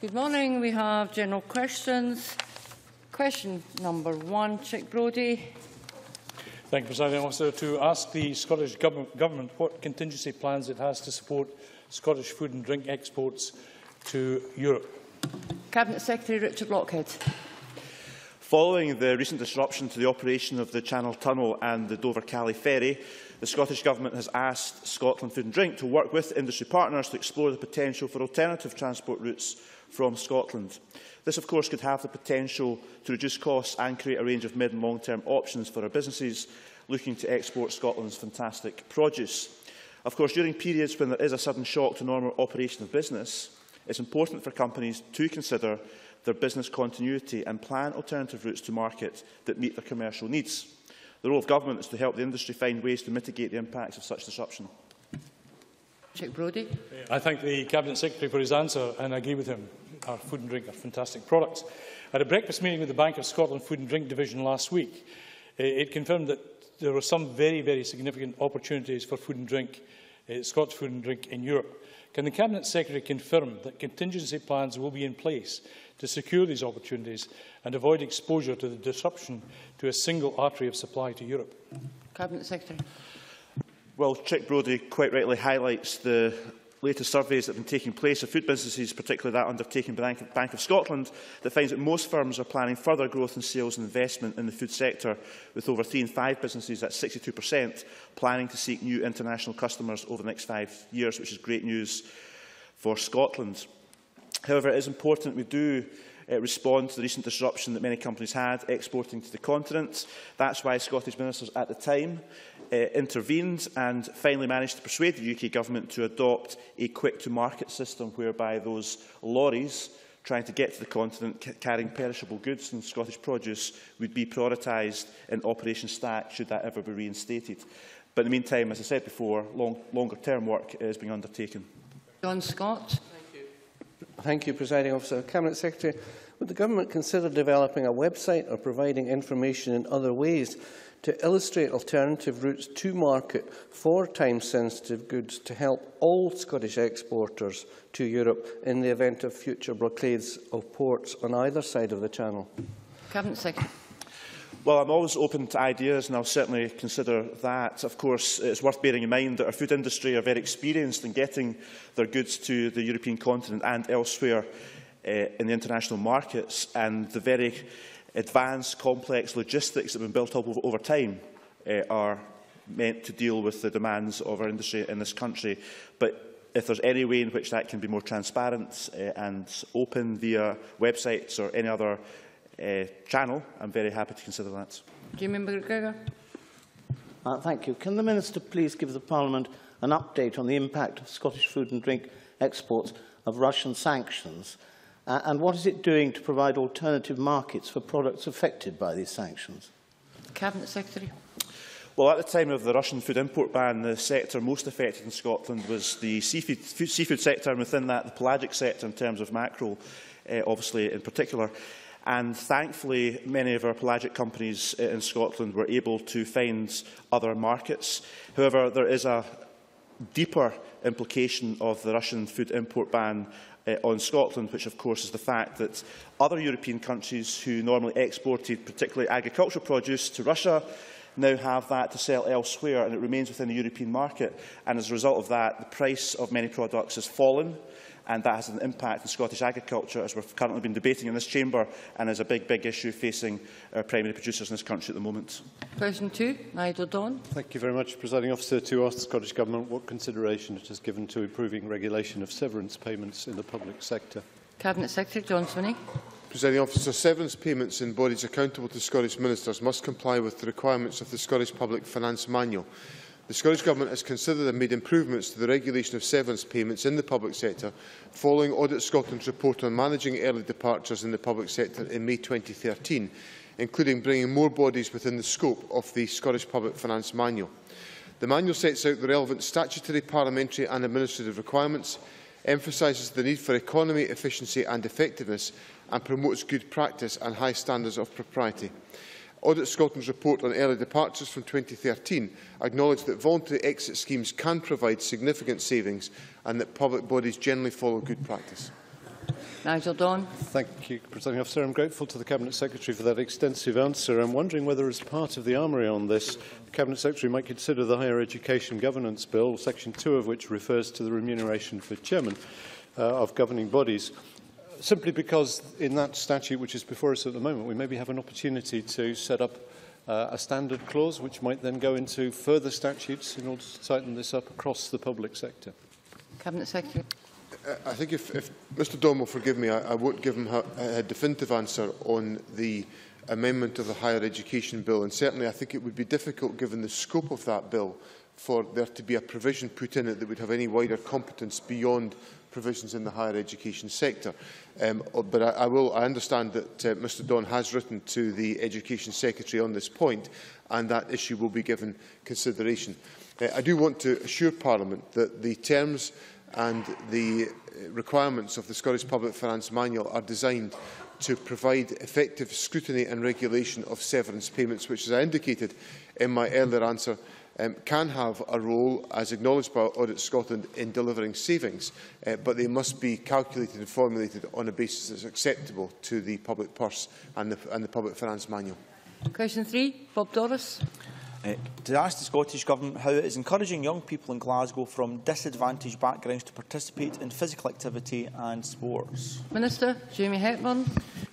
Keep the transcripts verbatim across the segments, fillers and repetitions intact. Good morning. We have general questions. Question number one, Chic Brodie. Thank you, Presiding Officer. To ask the Scottish Government, government what contingency plans it has to support Scottish food and drink exports to Europe. Cabinet Secretary Richard Lochhead. Following the recent disruption to the operation of the Channel Tunnel and the Dover-Calais ferry, the Scottish Government has asked Scotland Food and Drink to work with industry partners to explore the potential for alternative transport routes from Scotland. This, of course, could have the potential to reduce costs and create a range of mid- and long-term options for our businesses looking to export Scotland's fantastic produce. Of course, during periods when there is a sudden shock to normal operation of business, it's important for companies to consider their business continuity and plan alternative routes to market that meet their commercial needs. The role of government is to help the industry find ways to mitigate the impacts of such disruption. Chic Brodie. I thank the Cabinet Secretary for his answer and I agree with him. Our food and drink are fantastic products. I had a breakfast meeting with the Bank of Scotland Food and Drink Division last week. It confirmed that there were some very, very significant opportunities for food and drink, uh, Scottish food and drink in Europe. Can the Cabinet Secretary confirm that contingency plans will be in place to secure these opportunities and avoid exposure to the disruption to a single artery of supply to Europe? Cabinet Secretary. Well, Chic Brodie quite rightly highlights the latest surveys that have been taking place of food businesses, particularly that undertaken by the Bank of Scotland, that finds that most firms are planning further growth in sales and investment in the food sector, with over three in five businesses, that's sixty-two percent, planning to seek new international customers over the next five years, which is great news for Scotland. However, it is important we do uh, respond to the recent disruption that many companies had exporting to the continent. That's why Scottish ministers at the time Uh, intervened and finally managed to persuade the U K Government to adopt a quick-to-market system whereby those lorries trying to get to the continent carrying perishable goods and Scottish produce would be prioritised in Operation Stack should that ever be reinstated. But in the meantime, as I said before, long, longer-term work is being undertaken. John Scott. Thank you. Thank you, Presiding Officer. Cabinet Secretary, would the Government consider developing a website or providing information in other ways to illustrate alternative routes to market for time-sensitive goods to help all Scottish exporters to Europe in the event of future blockades of ports on either side of the Channel? Cabinet Secretary. Well, I'm always open to ideas and I'll certainly consider that. Of course, it's worth bearing in mind that our food industry are very experienced in getting their goods to the European continent and elsewhere uh, in the international markets, and the very advanced, complex logistics that have been built up over, over time uh, are meant to deal with the demands of our industry in this country. But if there's any way in which that can be more transparent uh, and open via websites or any other uh, channel, I'm very happy to consider that. Jamie Hepburn. Uh, thank you. Can the Minister please give the Parliament an update on the impact of Scottish food and drink exports of Russian sanctions? Uh, and what is it doing to provide alternative markets for products affected by these sanctions? Cabinet Secretary. Well, at the time of the Russian food import ban, the sector most affected in Scotland was the seafood, food, seafood sector, and within that the pelagic sector in terms of mackerel, uh, obviously, in particular. And thankfully, many of our pelagic companies uh, in Scotland were able to find other markets. However, there is a deeper implication of the Russian food import ban Uh, on Scotland, which of course is the fact that other European countries who normally exported particularly agricultural produce to Russia now have that to sell elsewhere, and it remains within the European market. And as a result of that, the price of many products has fallen, and that has an impact on Scottish agriculture, as we've currently been debating in this chamber, and is a big, big issue facing our primary producers in this country at the moment. Question two, Nigel Don. Thank you very much, Presiding Officer. To ask the Scottish Government what consideration it has given to improving regulation of severance payments in the public sector. Cabinet Secretary John Sweeney. Presiding Officer, severance payments in bodies accountable to Scottish ministers must comply with the requirements of the Scottish Public Finance Manual. The Scottish Government has considered and made improvements to the regulation of severance payments in the public sector following Audit Scotland's report on managing early departures in the public sector in May twenty thirteen, including bringing more bodies within the scope of the Scottish Public Finance Manual. The manual sets out the relevant statutory, parliamentary and administrative requirements, emphasises the need for economy, efficiency and effectiveness, and promotes good practice and high standards of propriety. Audit Scotland's report on early departures from twenty thirteen acknowledged that voluntary exit schemes can provide significant savings and that public bodies generally follow good practice. Nigel Don. Thank you, Presiding Officer. I'm grateful to the Cabinet Secretary for that extensive answer. I'm wondering whether, as part of the armoury on this, the Cabinet Secretary might consider the Higher Education Governance Bill, Section two of which refers to the remuneration for chairmen uh, of governing bodies, simply because in that statute, which is before us at the moment, we maybe have an opportunity to set up Uh, a standard clause which might then go into further statutes in order to tighten this up across the public sector. Cabinet Secretary. Uh, I think if, if Mr Don will forgive me, I, I won't give him a, a definitive answer on the amendment of the Higher Education Bill, and certainly I think it would be difficult, given the scope of that bill, for there to be a provision put in it that would have any wider competence beyond provisions in the higher education sector. Um, but I, I, will, I understand that uh, Mr Don has written to the Education Secretary on this point, and that issue will be given consideration. Uh, I do want to assure Parliament that the terms and the requirements of the Scottish Public Finance Manual are designed to provide effective scrutiny and regulation of severance payments, which, as I indicated in my earlier answer, Um, can have a role, as acknowledged by Audit Scotland, in delivering savings, uh, but they must be calculated and formulated on a basis that is acceptable to the public purse and the, and the Public Finance Manual. Question three, Bob Doris. Uh, to ask the Scottish Government how it is encouraging young people in Glasgow from disadvantaged backgrounds to participate in physical activity and sports. Minister, Jamie Hepburn.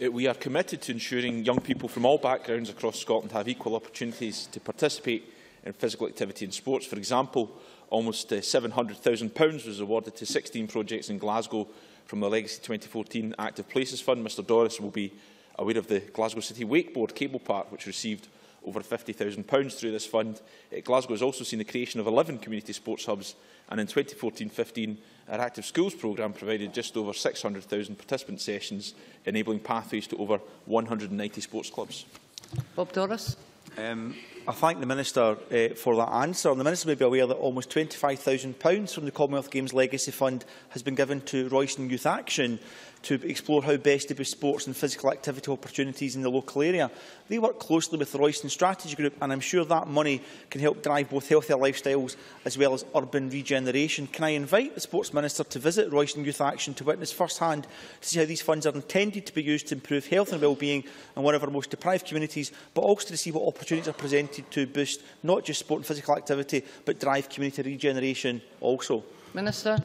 Uh, we are committed to ensuring young people from all backgrounds across Scotland have equal opportunities to participate in physical activity and sports. For example, almost uh, seven hundred thousand pounds was awarded to sixteen projects in Glasgow from the Legacy twenty fourteen Active Places Fund. Mister Doris will be aware of the Glasgow City Wakeboard Cable Park, which received over fifty thousand pounds through this fund. Uh, Glasgow has also seen the creation of eleven community sports hubs, and in twenty fourteen fifteen, our Active Schools programme provided just over six hundred thousand participant sessions, enabling pathways to over one hundred and ninety sports clubs. Bob Doris. Um, I thank the Minister uh, for that answer. And the Minister may be aware that almost twenty-five thousand pounds from the Commonwealth Games Legacy Fund has been given to Royston Youth Action to explore how best to boost sports and physical activity opportunities in the local area. They work closely with the Royston Strategy Group, and I'm sure that money can help drive both healthier lifestyles as well as urban regeneration. Can I invite the Sports Minister to visit Royston Youth Action to witness firsthand to see how these funds are intended to be used to improve health and well-being in one of our most deprived communities, but also to see what opportunities are presented to boost not just sport and physical activity, but drive community regeneration also. Minister.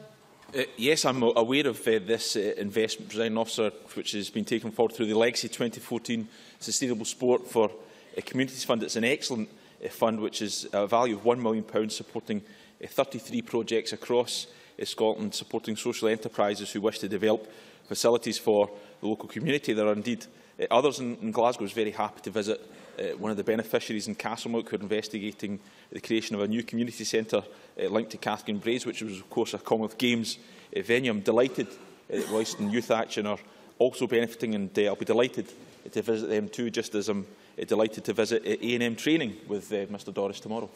Uh, yes, I'm aware of uh, this uh, investment, Presiding Officer, which has been taken forward through the Legacy twenty fourteen Sustainable Sport for uh, Communities Fund. It's an excellent uh, fund, which is a value of one million pounds, supporting uh, thirty-three projects across uh, Scotland, supporting social enterprises who wish to develop facilities for the local community. There are indeed uh, others in, in Glasgow who is very happy to visit Uh, one of the beneficiaries in Castlemark, who are investigating the creation of a new community centre uh, linked to Catherine Braes, which was, of course, a Commonwealth Games uh, venue. I'm delighted uh, that Royston Youth Action are also benefiting, and uh, I'll be delighted uh, to visit them too, just as I'm uh, delighted to visit uh, A and M Training with uh, Mr Doris tomorrow.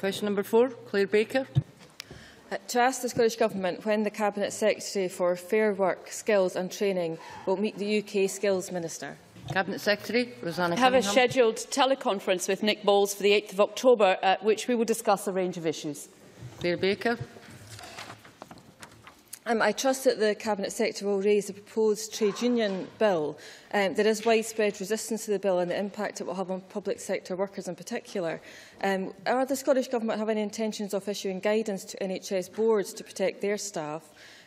Question number four, Claire Baker. Uh, to ask the Scottish Government when the Cabinet Secretary for Fair Work, Skills and Training will meet the U K Skills Minister. Cabinet Secretary, Rosanna I have Cunningham. A scheduled teleconference with Nick Bowles for the eighth of October, at which we will discuss a range of issues. Claire Baker. Um, I trust that the Cabinet Secretary will raise the proposed trade union bill. Um, there is widespread resistance to the bill and the impact it will have on public sector workers in particular. Um, are the Scottish Government have any intentions of issuing guidance to N H S boards to protect their staff?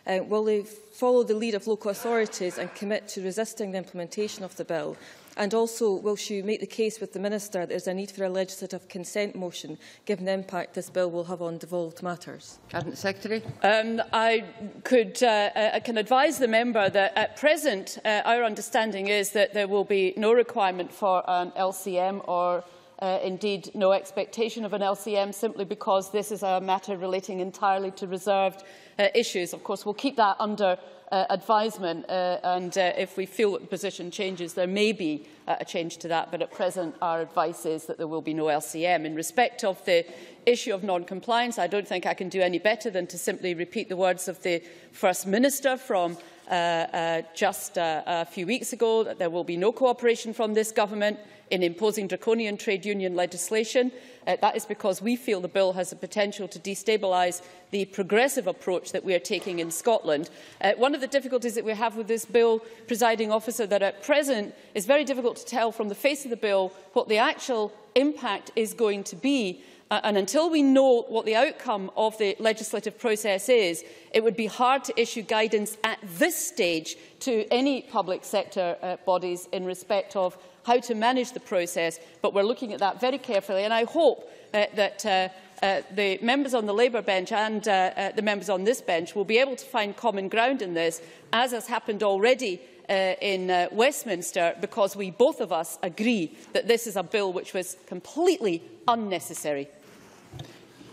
Uh, will they follow the lead of local authorities and commit to resisting the implementation of the bill? And also, will she make the case with the Minister that there is a need for a legislative consent motion, given the impact this bill will have on devolved matters? Cabinet Secretary. Um, I, could, uh, I can advise the member that at present uh, our understanding is that there will be no requirement for an L C M or Uh, indeed, no expectation of an L C M, simply because this is a matter relating entirely to reserved uh, issues. Of course, we'll keep that under uh, advisement, uh, and uh, if we feel that the position changes, there may be uh, a change to that. But at present, our advice is that there will be no L C M. In respect of the issue of non-compliance, I don't think I can do any better than to simply repeat the words of the First Minister from uh, uh, just uh, a few weeks ago that there will be no cooperation from this government in imposing draconian trade union legislation. Uh, that is because we feel the bill has the potential to destabilise the progressive approach that we are taking in Scotland. Uh, one of the difficulties that we have with this bill, presiding officer, that at present is very difficult to tell from the face of the bill what the actual impact is going to be. Uh, and until we know what the outcome of the legislative process is, it would be hard to issue guidance at this stage to any public sector uh, bodies in respect of how to manage the process, but we're looking at that very carefully. And I hope uh, that uh, uh, the members on the Labour bench and uh, uh, the members on this bench will be able to find common ground in this, as has happened already uh, in uh, Westminster, because we both of us agree that this is a bill which was completely unnecessary.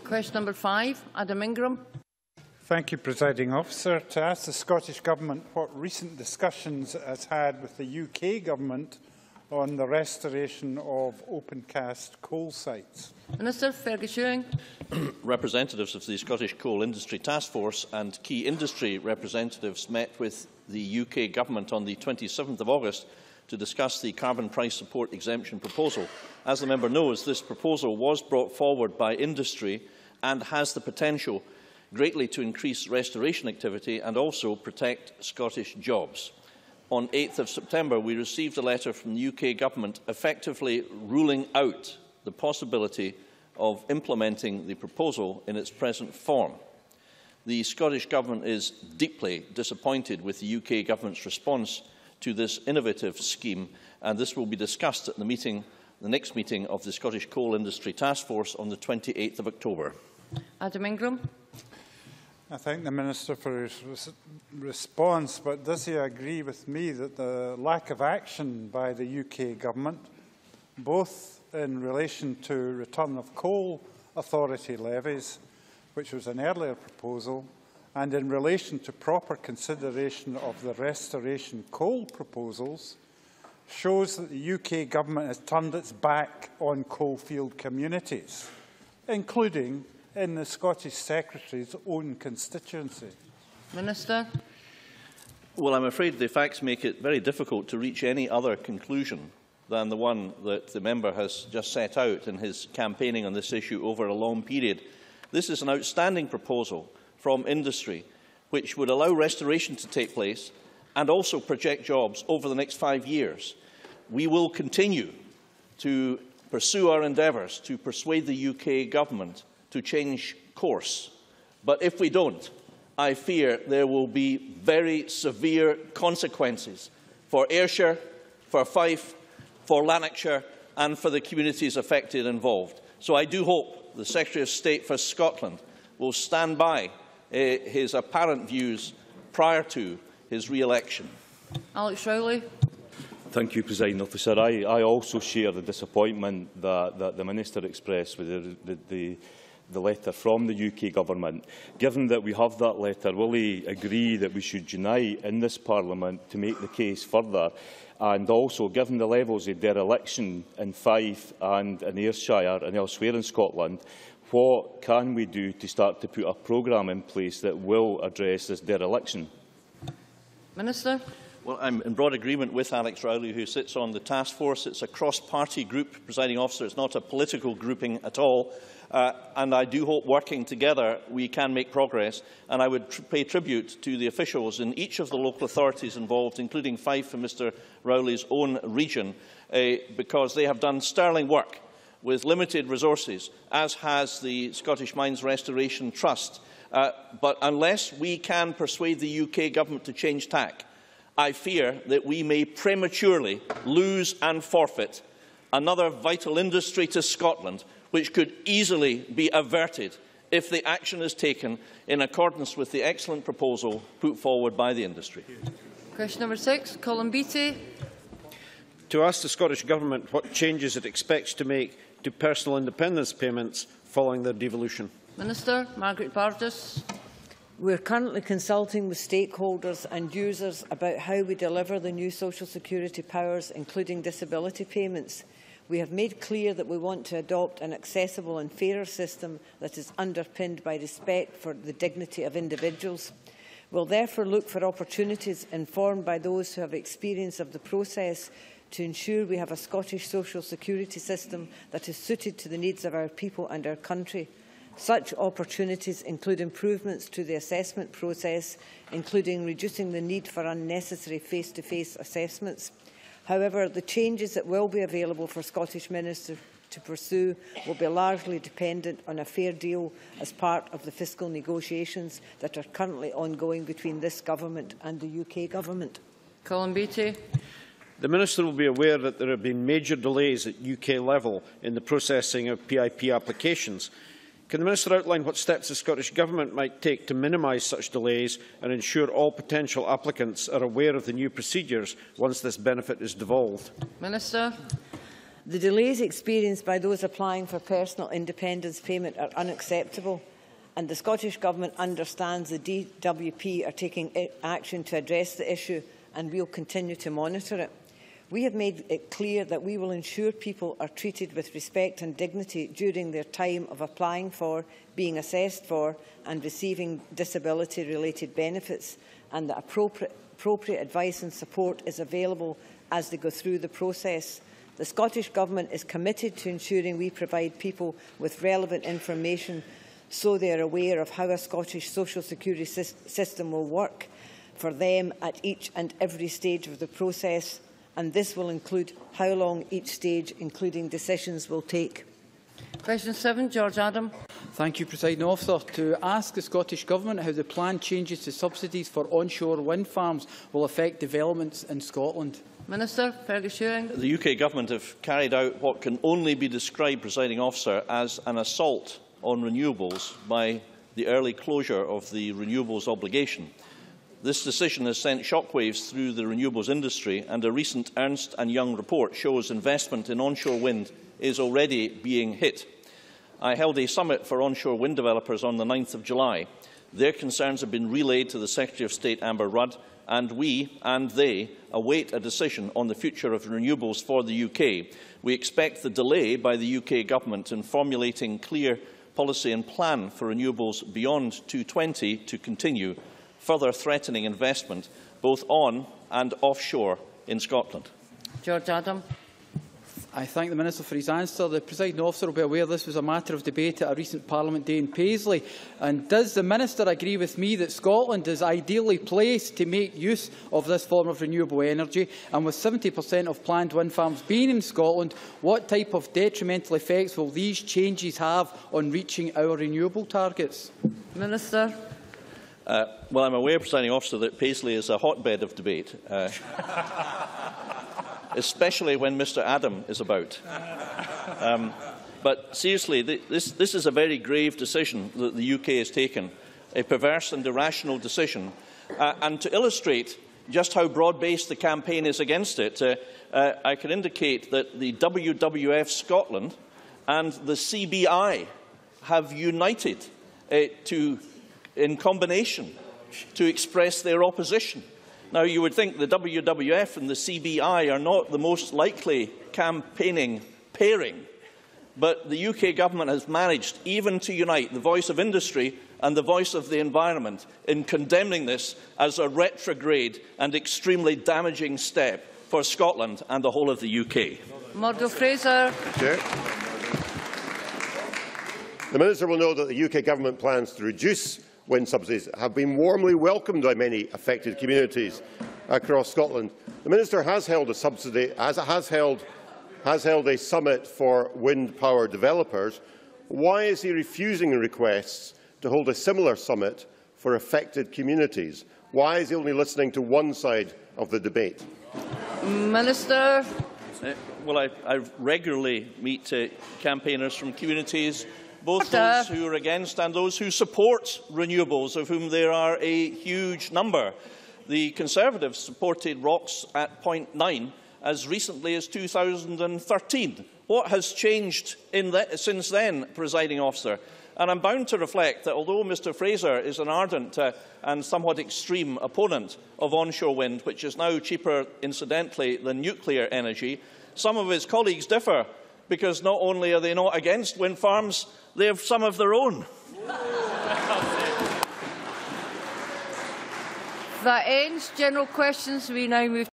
Question number five, Adam Ingram. Thank you, Presiding Officer. To ask the Scottish Government what recent discussions it has had with the U K Government on the restoration of open-cast coal sites. Minister Fergus Ewing. Representatives of the Scottish Coal Industry Task Force and key industry representatives met with the U K Government on the twenty-seventh of August to discuss the carbon price support exemption proposal. As the member knows, this proposal was brought forward by industry and has the potential greatly to increase restoration activity and also protect Scottish jobs. On eighth of September, we received a letter from the U K Government effectively ruling out the possibility of implementing the proposal in its present form. The Scottish Government is deeply disappointed with the U K Government's response to this innovative scheme, and this will be discussed at the, meeting, the next meeting of the Scottish Coal Industry Task Force on the twenty-eighth of October. Adam Ingram. I thank the Minister for his res response, but does he agree with me that the lack of action by the U K Government, both in relation to return of coal authority levies, which was an earlier proposal, and in relation to proper consideration of the restoration coal proposals, shows that the U K Government has turned its back on coalfield communities, including in the Scottish Secretary's own constituency? Minister. Well, I'm afraid the facts make it very difficult to reach any other conclusion than the one that the member has just set out in his campaigning on this issue over a long period. This is an outstanding proposal from industry which would allow restoration to take place and also project jobs over the next five years. We will continue to pursue our endeavours to persuade the U K Government to change course. But if we don't, I fear there will be very severe consequences for Ayrshire, for Fife, for Lanarkshire and for the communities affected and involved. So I do hope the Secretary of State for Scotland will stand by uh, his apparent views prior to his re-election. Alex Rowley. Thank you, Presiding Officer. I, I also share the disappointment that, that the Minister expressed with the, the, the the letter from the U K Government. Given that we have that letter, will he agree that we should unite in this Parliament to make the case further? And also, given the levels of dereliction in Fife and in Ayrshire and elsewhere in Scotland, what can we do to start to put a programme in place that will address this dereliction? Minister. Well, I'm in broad agreement with Alex Rowley, who sits on the task force. It's a cross-party group, Presiding Officer. It's not a political grouping at all. Uh, and I do hope working together we can make progress, and I would tr pay tribute to the officials in each of the local authorities involved, including Fife and Mr Rowley's own region, uh, because they have done sterling work with limited resources, as has the Scottish Mines Restoration Trust. Uh, but unless we can persuade the U K Government to change tack, I fear that we may prematurely lose and forfeit another vital industry to Scotland, which could easily be averted if the action is taken in accordance with the excellent proposal put forward by the industry. Question number six, Colin Beattie. To ask the Scottish Government what changes it expects to make to personal independence payments following their devolution. Minister Margaret. We are currently consulting with stakeholders and users about how we deliver the new social security powers, including disability payments. We have made clear that we want to adopt an accessible and fairer system that is underpinned by respect for the dignity of individuals. will therefore look for opportunities informed by those who have experience of the process to ensure we have a Scottish social security system that is suited to the needs of our people and our country. Such opportunities include improvements to the assessment process, including reducing the need for unnecessary face-to-face assessments. However, the changes that will be available for Scottish ministers to pursue will be largely dependent on a fair deal as part of the fiscal negotiations that are currently ongoing between this Government and the U K Government. Colin Beattie. The Minister will be aware that there have been major delays at U K level in the processing of P I P applications. Can the Minister outline what steps the Scottish Government might take to minimise such delays and ensure all potential applicants are aware of the new procedures once this benefit is devolved? Minister. The delays experienced by those applying for personal independence payment are unacceptable, and the Scottish Government understands the D W P are taking action to address the issue, and we will continue to monitor it. We have made it clear that we will ensure people are treated with respect and dignity during their time of applying for, being assessed for and receiving disability-related benefits, and that appropriate, appropriate advice and support is available as they go through the process. The Scottish Government is committed to ensuring we provide people with relevant information so they are aware of how a Scottish social security system will work for them at each and every stage of the process, and this will include how long each stage, including decisions, will take. Question seven, George Adam. Thank you, Presiding Officer. To ask the Scottish Government how the planned changes to subsidies for onshore wind farms will affect developments in Scotland. Minister, Fergus Ewing. The U K Government have carried out what can only be described, Presiding Officer, as an assault on renewables by the early closure of the renewables obligation. This decision has sent shockwaves through the renewables industry, and a recent Ernst and Young report shows investment in onshore wind is already being hit. I held a summit for onshore wind developers on the ninth of July. Their concerns have been relayed to the Secretary of State, Amber Rudd, and we and they await a decision on the future of renewables for the U K. We expect the delay by the U K Government in formulating clear policy and plan for renewables beyond two thousand twenty to continue, further threatening investment both on and offshore in Scotland. George Adam. I thank the Minister for his answer. The Presiding Officer will be aware this was a matter of debate at a recent Parliament Day in Paisley. And does the Minister agree with me that Scotland is ideally placed to make use of this form of renewable energy? And with seventy percent of planned wind farms being in Scotland, what type of detrimental effects will these changes have on reaching our renewable targets? Minister. Uh, well, I am aware, Presiding Officer, that Paisley is a hotbed of debate, uh, especially when Mister Adam is about. Um, but seriously, th this, this is a very grave decision that the U K has taken, a perverse and irrational decision. Uh, and to illustrate just how broad-based the campaign is against it, uh, uh, I can indicate that the W W F Scotland and the C B I have united uh, to... in combination to express their opposition. Now, you would think the W W F and the C B I are not the most likely campaigning pairing, but the U K Government has managed even to unite the voice of industry and the voice of the environment in condemning this as a retrograde and extremely damaging step for Scotland and the whole of the U K. Murdo Fraser. The Minister will know that the U K Government plans to reduce wind subsidies have been warmly welcomed by many affected communities across Scotland. The Minister has held a, subsidy, has, has held, has held a summit for wind power developers. Why is he refusing requests to hold a similar summit for affected communities? Why is he only listening to one side of the debate? Minister. Uh, well, I, I regularly meet uh, campaigners from communities, both those who are against and those who support renewables, of whom there are a huge number. The Conservatives supported R O Cs at zero point nine as recently as two thousand thirteen. What has changed in the, since then, Presiding Officer? And I'm bound to reflect that although Mr Fraser is an ardent uh, and somewhat extreme opponent of onshore wind, which is now cheaper, incidentally, than nuclear energy, some of his colleagues differ, because not only are they not against wind farms, they have some of their own. that ends general questions. We now move